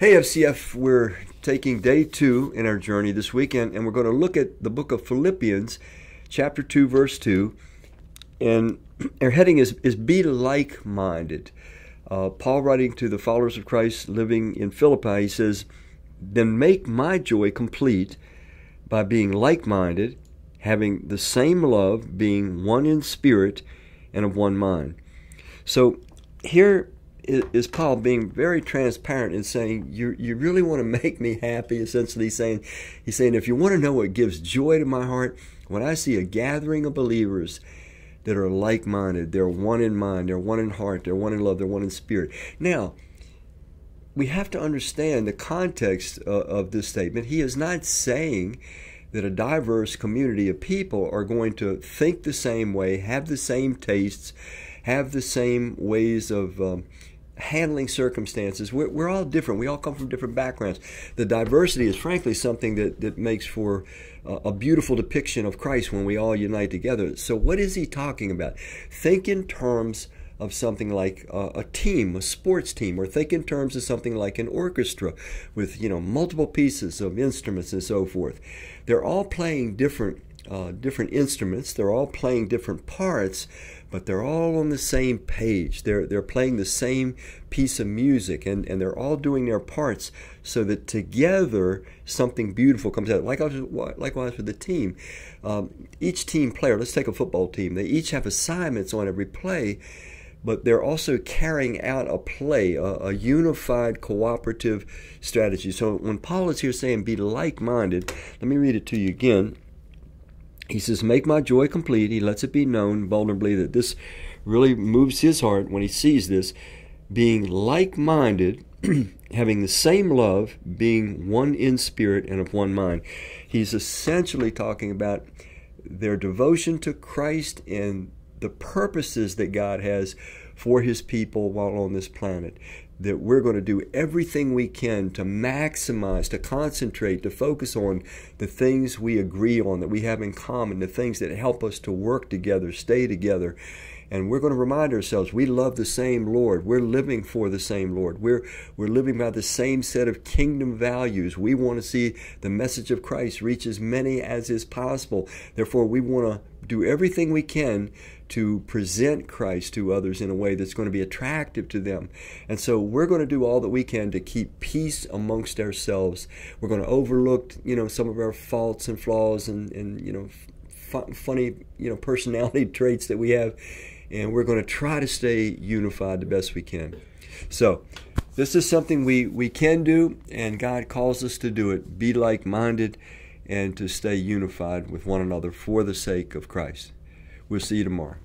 Hey FCF, we're taking day 2 in our journey this weekend, and we're going to look at the book of Philippians, chapter 2, verse 2, and our heading is Be Like-Minded. Paul, writing to the followers of Christ living in Philippi, he says, "Then make my joy complete by being like-minded, having the same love, being one in spirit, and of one mind." So here is Paul being very transparent and saying, you really want to make me happy, essentially saying, he's saying, if you want to know what gives joy to my heart, when I see a gathering of believers that are like-minded, they're one in mind, they're one in heart, they're one in love, they're one in spirit. Now, we have to understand the context of this statement. He is not saying that a diverse community of people are going to think the same way, have the same tastes, have the same ways of handling circumstances. We're all different. We all come from different backgrounds. The diversity is frankly something that makes for a beautiful depiction of Christ when we all unite together. So what is he talking about? Think in terms of something like a team, a sports team, or think in terms of something like an orchestra with, you know, multiple pieces of instruments and so forth. They're all playing different instruments. They're all playing different parts, but they're all on the same page. They're playing the same piece of music, and they're all doing their parts so that together something beautiful comes out. Likewise with the team. Each team player, let's take a football team, they each have assignments on every play, but they're also carrying out a play, a unified cooperative strategy. So when Paul is here saying be like-minded, let me read it to you again. He says, make my joy complete. He lets it be known vulnerably that this really moves his heart when he sees this. Being like-minded, having the same love, being one in spirit and of one mind. He's essentially talking about their devotion to Christ and the purposes that God has for his people while on this planet. That we're going to do everything we can to maximize, to concentrate, to focus on the things we agree on, that we have in common, the things that help us to work together, stay together. And we're going to remind ourselves we love the same Lord. We're living for the same Lord. We're living by the same set of kingdom values. We want to see the message of Christ reach as many as is possible. Therefore, we want to do everything we can to present Christ to others in a way that's going to be attractive to them. And so we're going to do all that we can to keep peace amongst ourselves. We're going to overlook, you know, some of our faults and flaws and you know, funny, you know, personality traits that we have. And we're going to try to stay unified the best we can. So this is something we can do, and God calls us to do it. Be like-minded and to stay unified with one another for the sake of Christ. We'll see you tomorrow.